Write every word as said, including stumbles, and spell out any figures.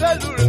Salud.